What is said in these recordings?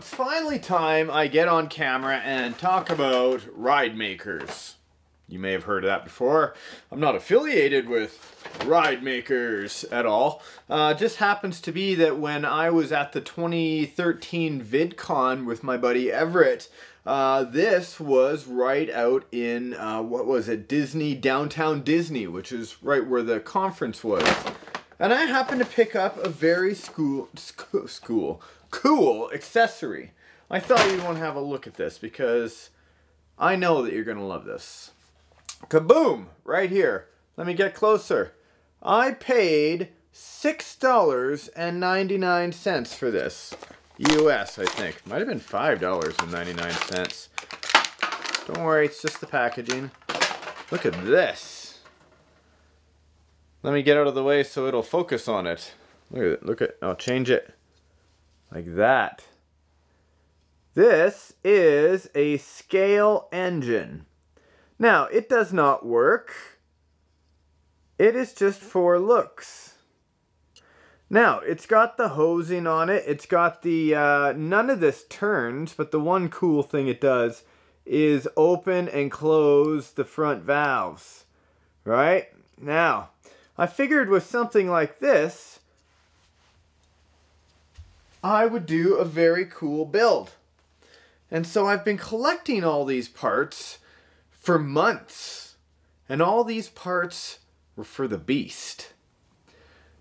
it's finally time I get on camera and talk about RideMakers. You may have heard of that before. I'm not affiliated with RideMakers at all. Just happens to be that when I was at the 2013 VidCon with my buddy Everett, this was right out in, what was it, Downtown Disney, which is right where the conference was. And I happened to pick up a very cool accessory. I thought you'd want to have a look at this because I know that you're going to love this. Kaboom! Right here. Let me get closer. I paid $6.99 for this. US, I think. Might have been $5.99. Don't worry, it's just the packaging. Look at this. Let me get out of the way so it'll focus on it. Look at it. Look at. I'll change it like that. This is a scale engine. Now, it does not work. It is just for looks. Now, it's got the hosing on it. It's got the, none of this turns, but the one cool thing it does is open and close the front valves, right? Now, I figured with something like this, I would do a very cool build. And so I've been collecting all these parts for months, and all these parts were for the beast.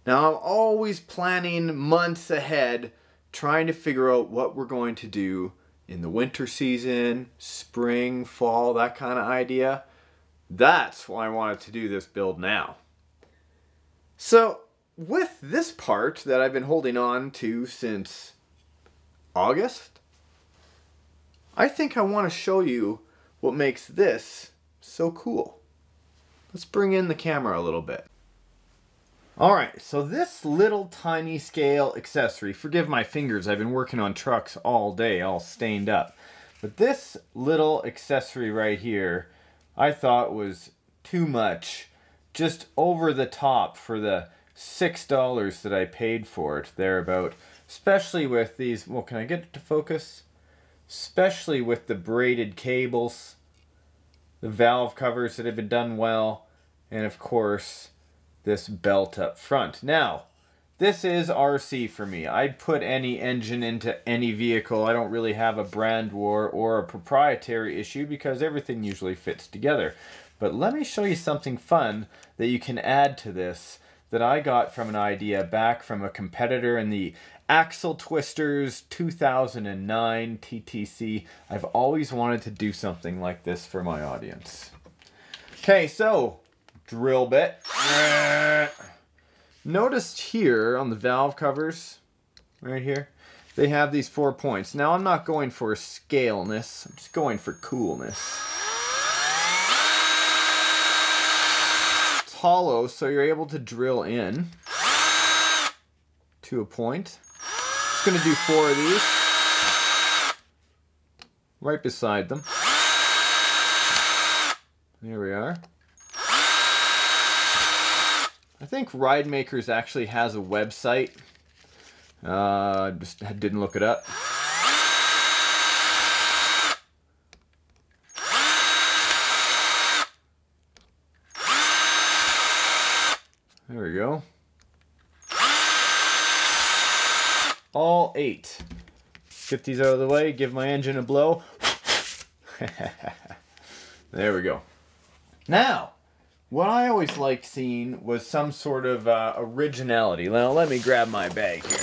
Now I'm always planning months ahead, trying to figure out what we're going to do in the winter season, spring, fall, that kind of idea. That's why I wanted to do this build now. So with this part that I've been holding on to since August, I think I want to show you what makes this so cool. Let's bring in the camera a little bit. All right, so this little tiny scale accessory, forgive my fingers, I've been working on trucks all day, all stained up. But this little accessory right here, I thought was too much, just over the top for the $6 that I paid for it, thereabout. Especially with these, well, can I get it to focus? Especially with the braided cables, the valve covers that have been done well, and of course, this belt up front. Now, this is RC for me. I'd put any engine into any vehicle. I don't really have a brand war or a proprietary issue because everything usually fits together. But let me show you something fun that you can add to this that I got from an idea back from a competitor in the Axle Twisters 2009 TTC. I've always wanted to do something like this for my audience. Okay, so drill bit. Notice here on the valve covers, right here, they have these 4 points. Now I'm not going for scaleness, I'm just going for coolness. It's hollow, so you're able to drill in to a point. Just gonna do 4 of these, right beside them. There we are. I think RideMakers actually has a website. Just didn't look it up. There we go. All 8. Get these out of the way, give my engine a blow. There we go. Now, what I always liked seeing was some sort of originality. Now, let me grab my bag here.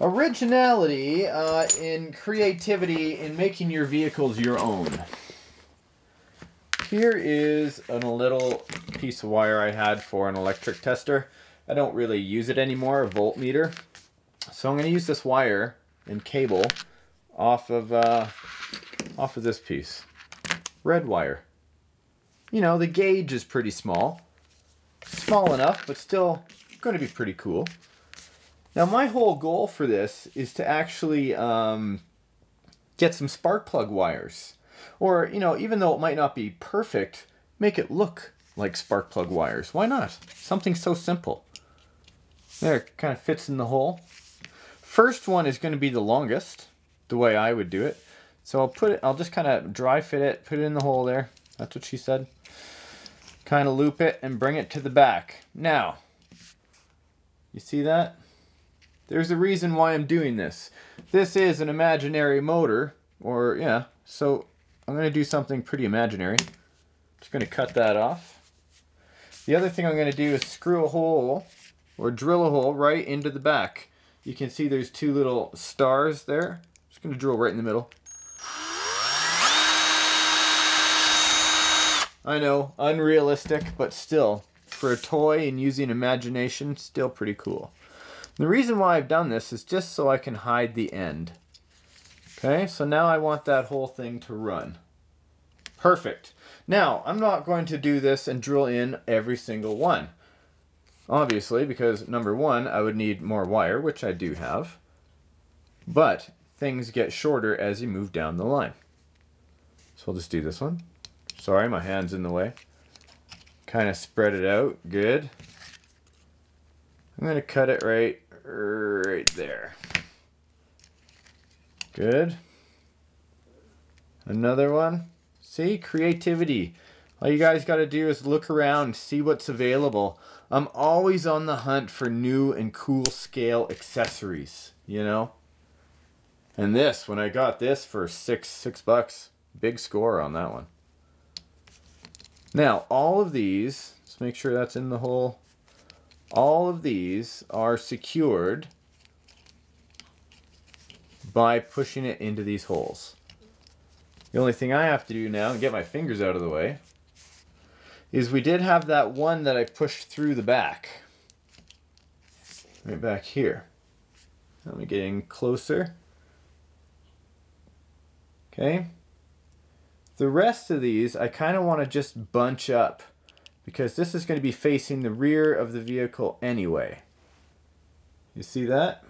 Originality in creativity in making your vehicles your own. Here is a little piece of wire I had for an electric tester. I don't really use it anymore, a voltmeter. So I'm going to use this wire and cable off of this piece. Red wire. You know, the gauge is pretty small. Small enough, but still going to be pretty cool. Now, my whole goal for this is to actually get some spark plug wires. Or, you know, even though it might not be perfect, make it look like spark plug wires. Why not? Something so simple. There, it kind of fits in the hole. first one is going to be the longest, the way I would do it. So I'll put it, I'll just kind of dry fit it, put it in the hole there. That's what she said. Kind of loop it and bring it to the back. Now, you see that? There's a reason why I'm doing this. This is an imaginary motor, or yeah, so I'm going to do something pretty imaginary. I'm just going to cut that off. The other thing I'm going to do is screw a hole or drill a hole right into the back. You can see there's two little stars there. I'm just going to drill right in the middle. I know, unrealistic, but still, for a toy and using imagination, still pretty cool. The reason why I've done this is just so I can hide the end. Okay, so now I want that whole thing to run. Perfect. Now, I'm not going to do this and drill in every single one. Obviously, because number one, I would need more wire, which I do have. But things get shorter as you move down the line. So we'll just do this one. Sorry, my hand's in the way. Kind of spread it out. Good. I'm going to cut it right there. Good. Another one. See, creativity. All you guys got to do is look around, see what's available. I'm always on the hunt for new and cool scale accessories, you know? And this, when I got this for $6, big score on that one. Now, all of these, let's make sure that's in the hole. All of these are secured by pushing it into these holes. The only thing I have to do now, and get my fingers out of the way, is we did have that one that I pushed through the back. Right back here. I'm getting closer. Okay. The rest of these, I kind of want to just bunch up because this is going to be facing the rear of the vehicle anyway. You see that?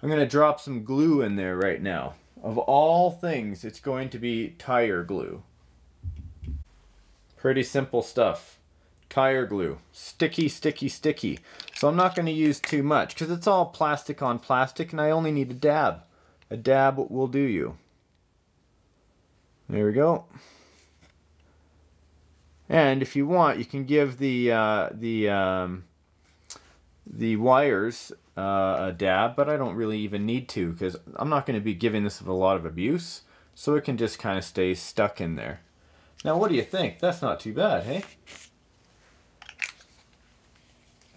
I'm going to drop some glue in there right now. Of all things, it's going to be tire glue. Pretty simple stuff. Tire glue. Sticky, sticky, sticky. So I'm not going to use too much because it's all plastic on plastic and I only need a dab. A dab will do you. There we go. And if you want, you can give the wires a dab, but I don't really even need to because I'm not going to be giving this a lot of abuse, so it can just kind of stay stuck in there. Now what do you think? That's not too bad, hey?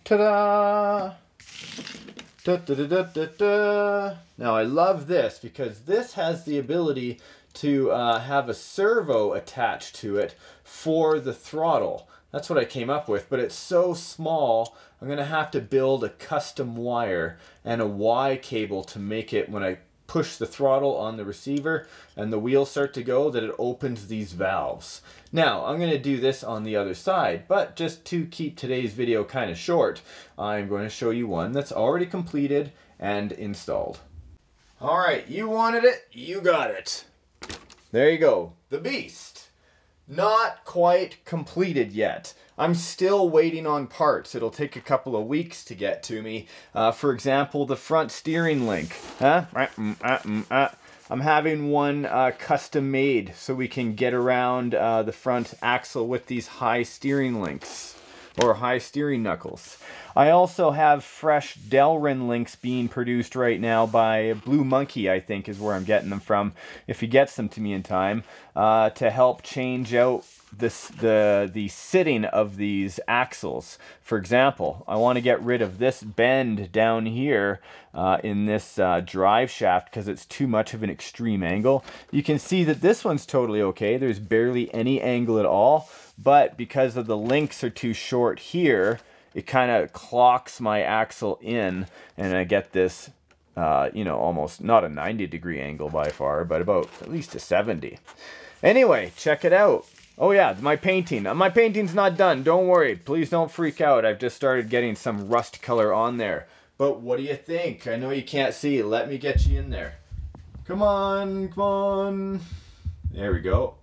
Ta-da! Da-da-da-da-da-da! Now I love this because this has the ability to have a servo attached to it for the throttle. That's what I came up with, but it's so small, I'm going to have to build a custom wire and a Y cable to make it, when I push the throttle on the receiver and the wheels start to go, that it opens these valves. Now, I'm going to do this on the other side, but just to keep today's video kind of short, I'm going to show you one that's already completed and installed. All right, you wanted it, you got it. There you go, the beast. Not quite completed yet. I'm still waiting on parts. It'll take a couple of weeks to get to me. For example, the front steering link. I'm having one custom made so we can get around the front axle with these high steering links or high steering knuckles. I also have fresh Delrin links being produced right now by Blue Monkey, I think is where I'm getting them from, if he gets them to me in time, to help change out this, the sitting of these axles. For example, I want to get rid of this bend down here in this drive shaft because it's too much of an extreme angle. You can see that this one's totally okay. There's barely any angle at all. But because of the links are too short here, it kind of clocks my axle in and I get this, you know, almost not a 90-degree angle by far, but about at least a 70. Anyway, check it out. Oh yeah, my painting. My painting's not done. Don't worry. Please don't freak out. I've just started getting some rust color on there. But what do you think? I know you can't see. Let me get you in there. Come on, come on. There we go.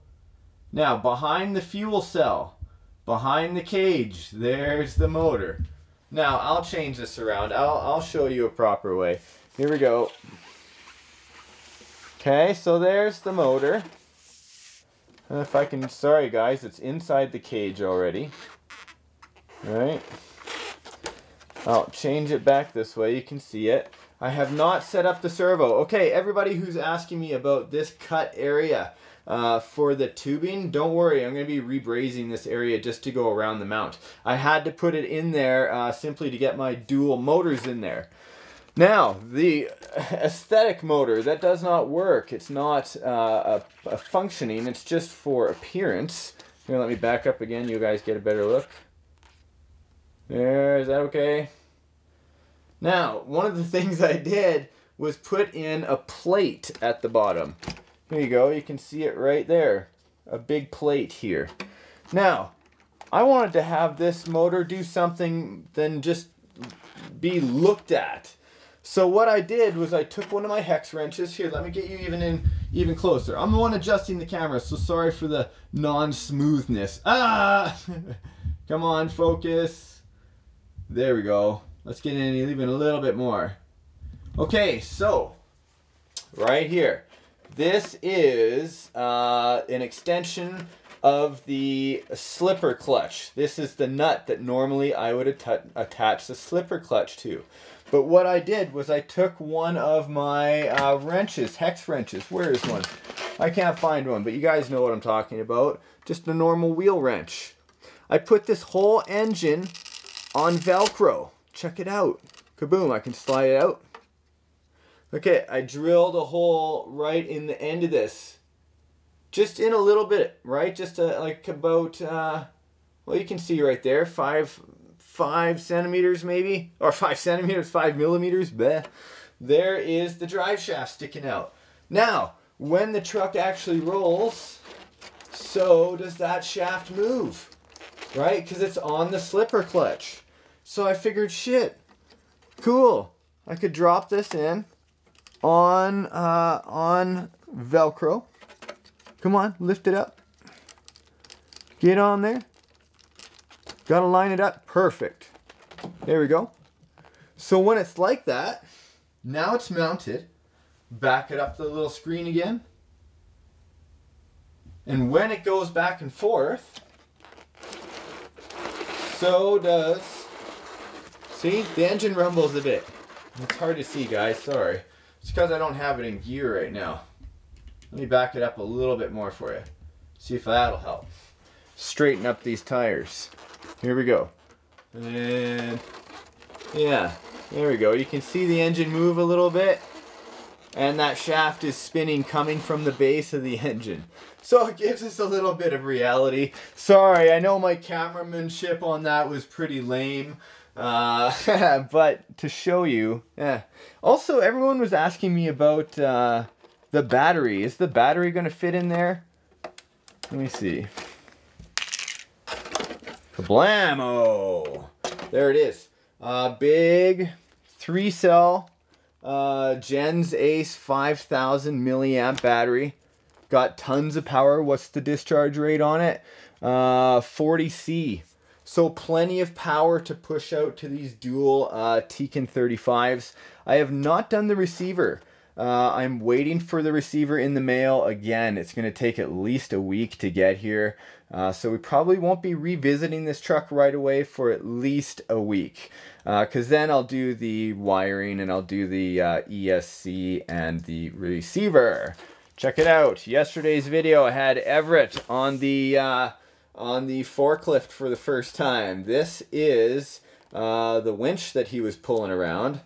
Now, behind the fuel cell, behind the cage, there's the motor. Now, I'll change this around. I'll show you a proper way. Here we go. Okay, so there's the motor. And if I can, sorry guys, it's inside the cage already. All right. I'll change it back this way, you can see it. I have not set up the servo. Okay, everybody who's asking me about this cut area for the tubing, don't worry, I'm going to be rebrazing this area just to go around the mount. I had to put it in there simply to get my dual motors in there. Now, the aesthetic motor, that does not work. It's not a functioning, it's just for appearance. Here, let me back up again, you guys get a better look. There, is that okay? Now, one of the things I did was put in a plate at the bottom. Here you go, you can see it right there. A big plate here. Now, I wanted to have this motor do something than just be looked at. So what I did was I took one of my hex wrenches. Here, let me get you even closer. I'm the one adjusting the camera, so sorry for the non-smoothness. Ah! Come on, focus. There we go. Let's get in even a little bit more. Okay, so right here. This is an extension of the slipper clutch. This is the nut that normally I would attach the slipper clutch to. But what I did was I took one of my wrenches, hex wrenches. Where is one? I can't find one, but you guys know what I'm talking about. Just a normal wheel wrench. I put this whole engine on Velcro. Check it out. Kaboom, I can slide it out. Okay, I drilled a hole right in the end of this. Just in a little bit, right? Just like about, well, you can see right there, five centimeters maybe, or 5 centimeters, 5 millimeters, bleh. There is the drive shaft sticking out. Now, when the truck actually rolls, so does that shaft move, right? Because it's on the slipper clutch. So I figured, shit, cool. I could drop this in on Velcro. Come on, lift it up. Get on there. Gotta line it up, perfect. There we go. So when it's like that, now it's mounted. Back it up to the little screen again. And when it goes back and forth, so does. See, the engine rumbles a bit. It's hard to see, guys, sorry. It's because I don't have it in gear right now. Let me back it up a little bit more for you. See if that'll help. Straighten up these tires. Here we go. And yeah, there we go. You can see the engine move a little bit. And that shaft is spinning, coming from the base of the engine. So it gives us a little bit of reality. Sorry, I know my cameramanship on that was pretty lame. But to show you, yeah. Also, everyone was asking me about the battery. Is the battery going to fit in there? Let me see. Kablammo! There it is. Big 3-cell Gens Ace 5000 milliamp battery. Got tons of power. What's the discharge rate on it? 40C. So plenty of power to push out to these dual Tekin 35s. I have not done the receiver. I'm waiting for the receiver in the mail again. It's going to take at least a week to get here. So we probably won't be revisiting this truck right away for at least a week. Because then I'll do the wiring and I'll do the ESC and the receiver. Check it out. Yesterday's video I had Everett on the forklift for the first time. This is the winch that he was pulling around.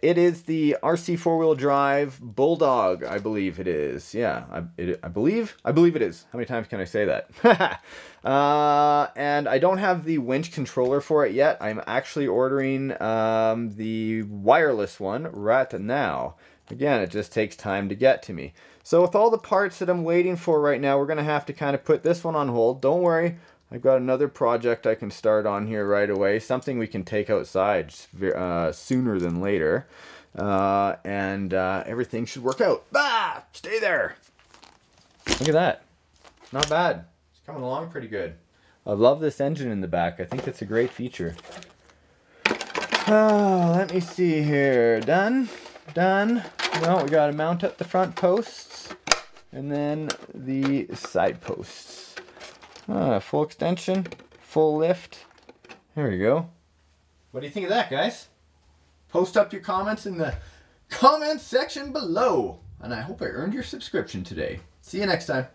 It is the RC four-wheel drive Bulldog, I believe it is. Yeah, I believe it is. How many times can I say that? And I don't have the winch controller for it yet. I'm actually ordering the wireless one right now. Again, it just takes time to get to me. So with all the parts that I'm waiting for right now, we're going to have to kind of put this one on hold. Don't worry, I've got another project I can start on here right away. Something we can take outside sooner than later. And everything should work out. Ah, stay there. Look at that. Not bad. It's coming along pretty good. I love this engine in the back. I think it's a great feature. Oh, let me see here. Done. done. Well, we gotta mount up the front posts and then the side posts. Full extension, full lift. There we go. What do you think of that, guys? Post up your comments in the comments section below. And I hope I earned your subscription today. See you next time.